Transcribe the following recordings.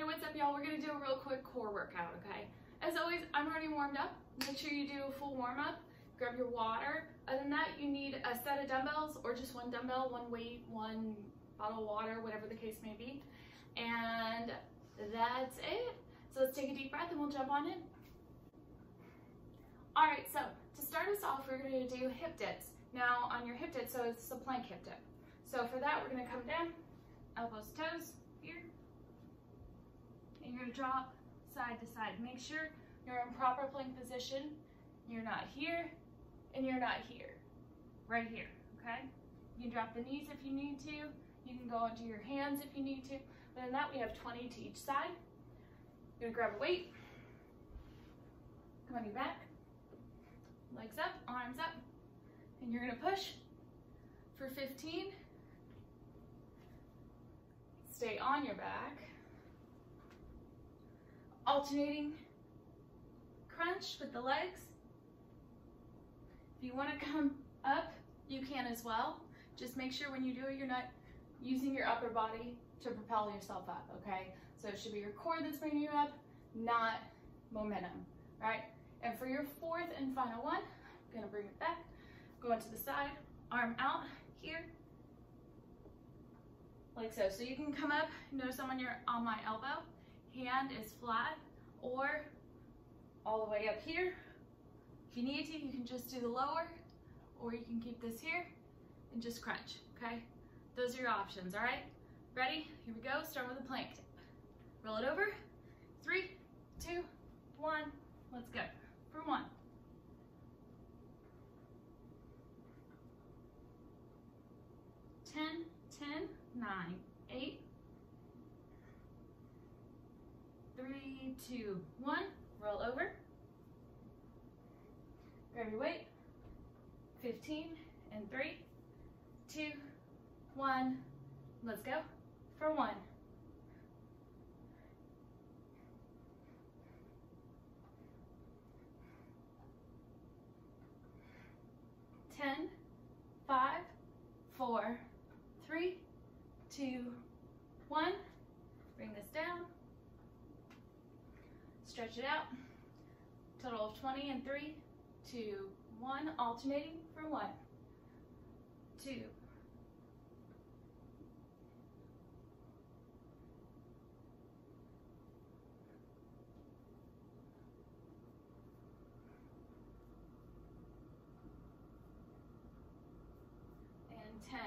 Hey, what's up, y'all? We're gonna do a real quick core workout, okay? As always, I'm already warmed up. Make sure you do a full warm-up, grab your water. Other than that, you need a set of dumbbells or just one dumbbell, one weight, one bottle of water, whatever the case may be. And that's it. So let's take a deep breath and we'll jump on in. All right, so to start us off, we're gonna do hip dips. Now on your hip dip, so it's the plank hip dip. So for that, we're gonna come down, elbows to toes, here. And you're gonna drop side to side. Make sure you're in proper plank position. You're not here, and you're not here. Right here, okay? You can drop the knees if you need to. You can go onto your hands if you need to. But in that, we have 20 to each side. You're gonna grab a weight. Come on your back. Legs up, arms up. And you're gonna push for 15. Stay on your back. Alternating crunch with the legs. If you want to come up, you can as well. Just make sure when you do it, you're not using your upper body to propel yourself up, okay? So it should be your core that's bringing you up, not momentum, right? And for your fourth and final one, I'm gonna bring it back, go into the side, arm out here, like so. So you can come up, notice I'm on my elbow, hand is flat, or all the way up here. If you need to, you can just do the lower, or you can keep this here and just crunch, okay? Those are your options, all right? Ready? Here we go, start with a plank dip. Roll it over, 3, 2, 1, let's go, for one. Ten, 9, 8, 3, 2, 1, roll over. Grab your weight, 15, and 3, 2, 1, let's go, for one. 10, 5, 4, 3, 2, 1, bring this down, stretch it out, total of 20 and 3, 2, 1, alternating for 1, 2, 10.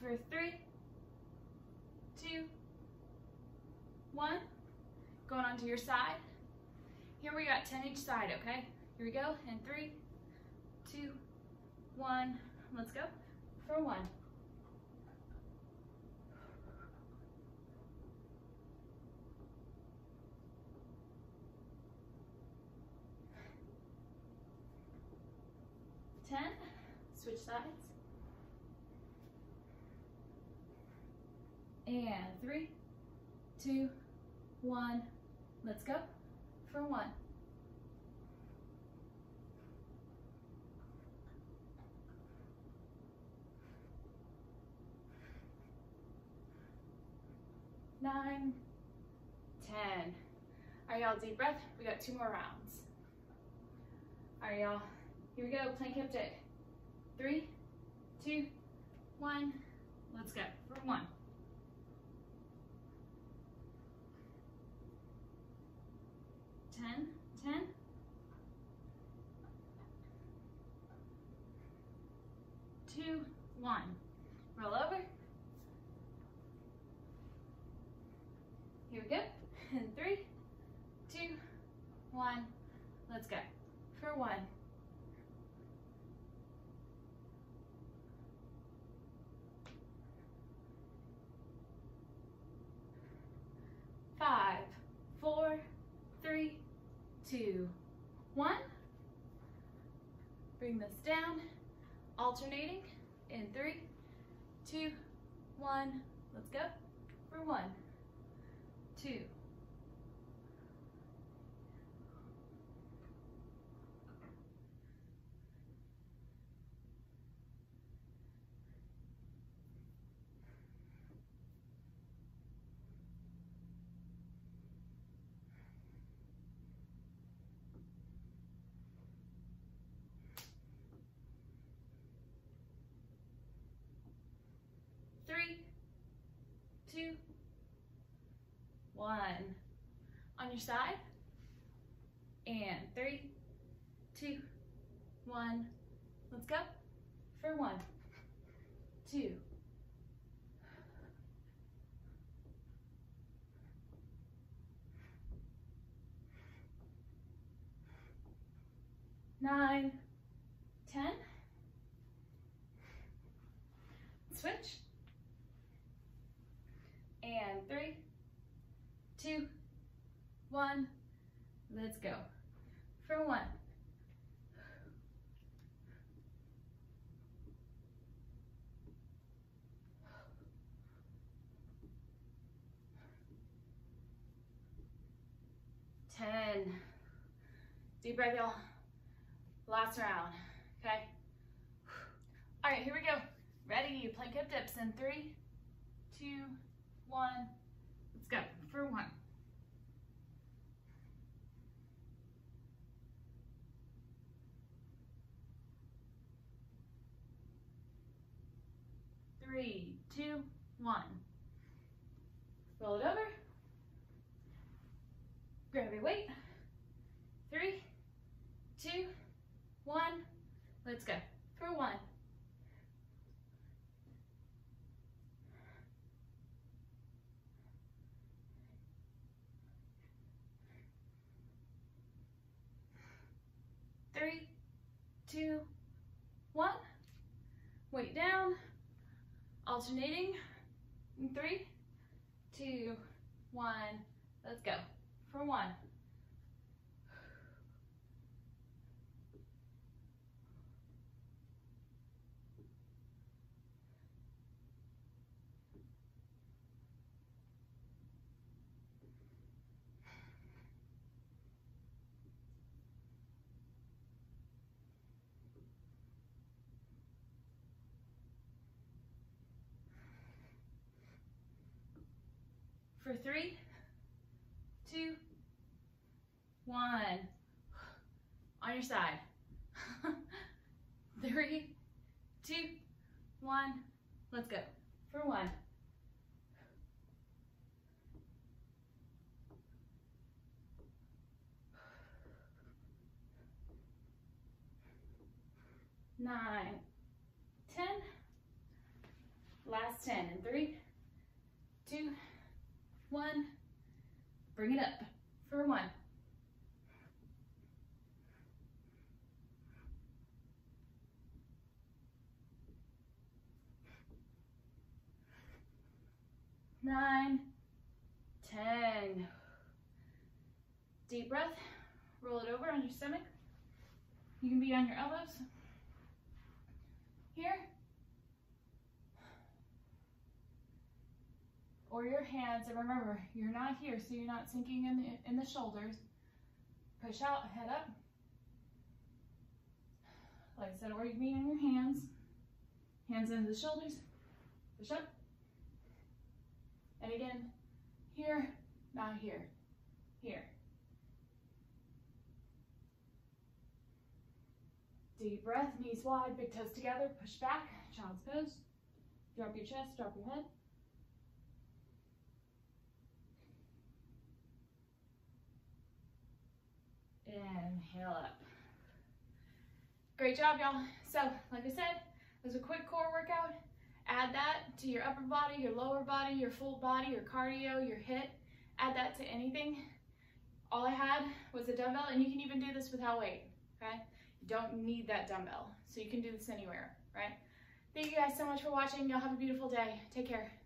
For 3, 2, 1, going onto your side. Here we got 10 each side, okay? Here we go, and 3, 2, 1, let's go, for one. 10, switch sides. And 3, 2, 1, let's go, for one. 9, 10. All right, y'all, deep breath. We got 2 more rounds. All right, y'all. Here we go, plank hip dip. 3, 2, 1, let's go, for one. 10, 10. 2, 1, roll over. Here we go, and 3, 2, 1, let's go, for one. 5, 4, 3, 2, 1, bring this down, alternating in 3, 2, 1, let's go, for 1, 2, 3, 2, 1. On your side, and 3, 2, 1. Let's go for 1, 2. Nine, 10, switch, and 3, 2, 1, let's go for 1. 10, deep breath, y'all. Last round, okay? All right, here we go. Ready, plank hip dips in 3, 2, 1. Let's go for 1. 3, 2, 1. Roll it over. Grab your weight. 3, 2, 1, let's go for 1. 3, 2, 1, weight down, alternating, and 3, 2, 1, let's go for 1. 3, 2, 1. On your side. 3, 2, 1. Let's go for 1. 9, 10. Last 10 and 3, 2, 1, bring it up for 1. 9, 10. Deep breath, roll it over on your stomach. You can be on your elbows here, or your hands, and remember, you're not here, so you're not sinking in the shoulders. Push out, head up. Like I said, or you can be on your hands. Hands into the shoulders, push up. And again, here, not here, here. Deep breath, knees wide, big toes together, push back, child's pose. Drop your chest, drop your head. 10. Inhale up. Great job, y'all. So, like I said, it was a quick core workout. Add that to your upper body, your lower body, your full body, your cardio, your HIIT. Add that to anything. All I had was a dumbbell, and you can even do this without weight, okay? You don't need that dumbbell, so you can do this anywhere, right? Thank you guys so much for watching. Y'all have a beautiful day. Take care.